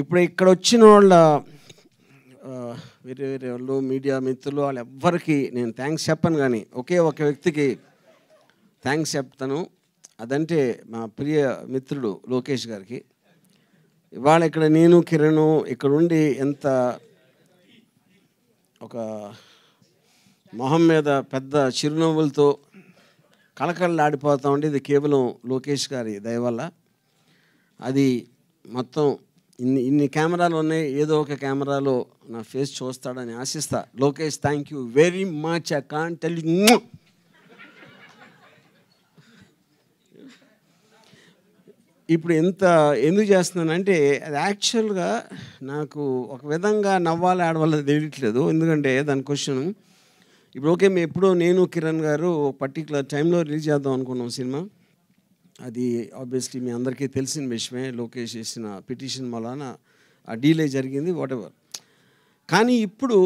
ఇప్పుడు ఇక్కడ వచ్చిన వాళ్ళ వేరే వేరే వాళ్ళు మీడియా మిత్రులు వాళ్ళు ఎవ్వరికి నేను థ్యాంక్స్ చెప్పను, కానీ ఒకే ఒక వ్యక్తికి థ్యాంక్స్ చెప్తాను. అదంటే మా ప్రియ మిత్రుడు లోకేష్ గారికి. ఇవాళ ఇక్కడ నేను కిరణ్ ఇక్కడ ఉండి ఎంత ఒక మొహం మీద పెద్ద చిరునవ్వులతో కళకళలాడిపోతామంటే ఇది కేవలం లోకేష్ గారి దయవల్ల. అది మొత్తం ఇన్ని కెమెరాలు ఉన్నాయి, ఏదో ఒక కెమెరాలో నా ఫేస్ చూస్తాడని ఆశిస్తా. Lokesh, thank you very much. I can't tell you. ఇప్పుడు ఎంత ఎందుకు చేస్తున్నానంటే, అది యాక్చువల్గా నాకు ఒక విధంగా నవ్వాలి ఆడవాళ్ళది తెలియట్లేదు. ఎందుకంటే దాని క్వశ్చన్ ఇప్పుడు ఓకే, మేము ఎప్పుడో నేను కిరణ్ గారు పర్టికులర్ టైంలో రిలీజ్ చేద్దాం అనుకున్నాం సినిమా. అది ఆబ్వియస్లీ మీ అందరికీ తెలిసిన విషయమే. లోకేష్ చేసిన పిటిషన్ వలన ఆ డీలే జరిగింది, వాటెవర్. కానీ ఇప్పుడు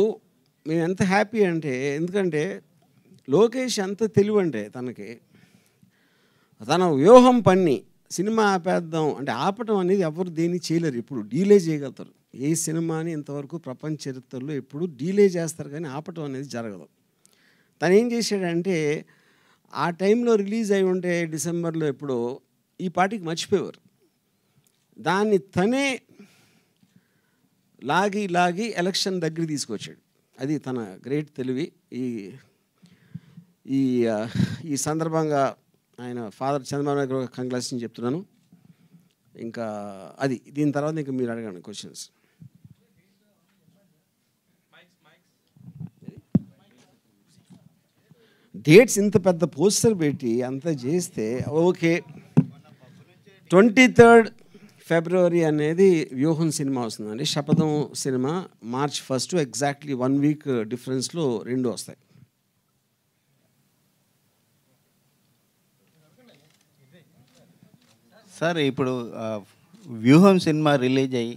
మేము ఎంత హ్యాపీ అంటే, ఎందుకంటే లోకేష్ ఎంత తెలివి అంటే, తనకి తన వ్యూహం పన్ని సినిమా ఆపేద్దాం అంటే ఆపటం అనేది ఎవరు దేన్ని చేయలేరు. ఇప్పుడు డీలే చేయగలుగుతారు. ఏ సినిమాని ఇంతవరకు ప్రపంచ చరిత్రలో ఎప్పుడు డీలే చేస్తారు, కానీ ఆపటం అనేది జరగదు. తను ఏం చేశాడంటే, ఆ టైంలో రిలీజ్ అయి ఉంటే డిసెంబర్లో ఎప్పుడో ఈ పాటికి మర్చిపోయేవారు. దాన్ని తనే లాగి ఎలక్షన్ దగ్గర తీసుకొచ్చాడు. అది తన గ్రేట్ తెలివి. ఈ ఈ ఈ సందర్భంగా ఆయన ఫాదర్ చంద్రబాబు నాయుడు గారు కంగ్రాట్స్ అని చెప్తున్నాను. ఇంకా అది దీని తర్వాత ఇంకా మీరు అడగండి క్వశ్చన్స్. డేట్స్ ఇంత పెద్ద పోస్టర్ పెట్టి అంత చేస్తే ఓకే, 23 February అనేది వ్యూహం సినిమా వస్తుందండి. శపథం సినిమా March 1st. ఎగ్జాక్ట్లీ 1 week డిఫరెన్స్లో రెండు వస్తాయి. సార్, ఇప్పుడు వ్యూహం సినిమా రిలీజ్ అయ్యి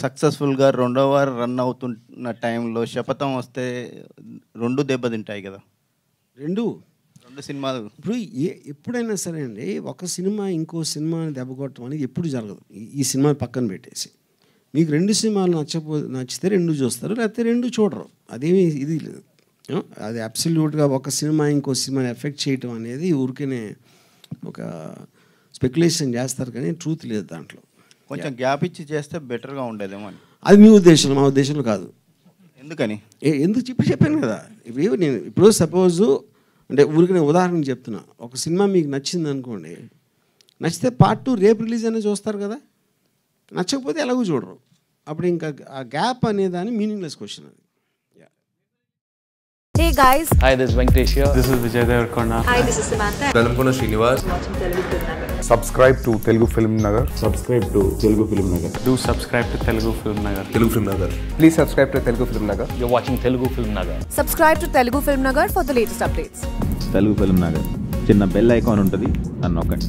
సక్సెస్ఫుల్గా 2వ వారం రన్ అవుతున్న టైంలో శపథం వస్తే రెండు దెబ్బతింటాయి కదా. రెండు సినిమాలు ఇప్పుడు ఎప్పుడైనా సరే అండి, ఒక సినిమా ఇంకో సినిమాని దెబ్బకొట్టడం అనేది ఎప్పుడు జరగదు. ఈ సినిమా పక్కన పెట్టేసి మీకు 2 సినిమాలు నచ్చితే 2 చూస్తారు, లేకపోతే 2 చూడరు. అదేమి ఇది లేదు. అది అబ్సల్యూట్గా ఒక సినిమా ఇంకో సినిమాని ఎఫెక్ట్ చేయటం అనేది ఊరికేనే ఒక స్పెక్యులేషన్ చేస్తారు, కానీ ట్రూత్ లేదు దాంట్లో. కొంచెం గ్యాప్ ఇచ్చి చేస్తే బెటర్గా ఉండేదేమో అని. అది మీ ఉద్దేశం, మా ఉద్దేశంలో కాదు. ఎందుకని ఎందుకు చెప్పాను కదా. ఇప్పుడు నేను ఇప్పుడు సపోజు అంటే ఊరికి నేను ఉదాహరణ చెప్తున్నా. ఒక సినిమా మీకు నచ్చింది అనుకోండి, నచ్చితే Part 2 రేపు రిలీజ్ అనేది చూస్తారు కదా. నచ్చకపోతే ఎలాగూ చూడరు. అప్పుడు ఇంకా ఆ గ్యాప్ అనేదాన్ని మీనింగ్లెస్ క్వశ్చన్ అది. Hey guys. Hi, this is Venkatesh here. This is Vijay Devarkonda. Hi, this is Samantha. Telugu Srinivas. Watching Telugu FilmNagar. Subscribe to Telugu FilmNagar. Subscribe to Telugu FilmNagar. Do subscribe to Telugu FilmNagar. Telugu FilmNagar. Please subscribe to Telugu FilmNagar. You're watching Telugu FilmNagar. Subscribe to Telugu FilmNagar for the latest updates. Telugu FilmNagar. Chinna bell icon untadi, annokandi.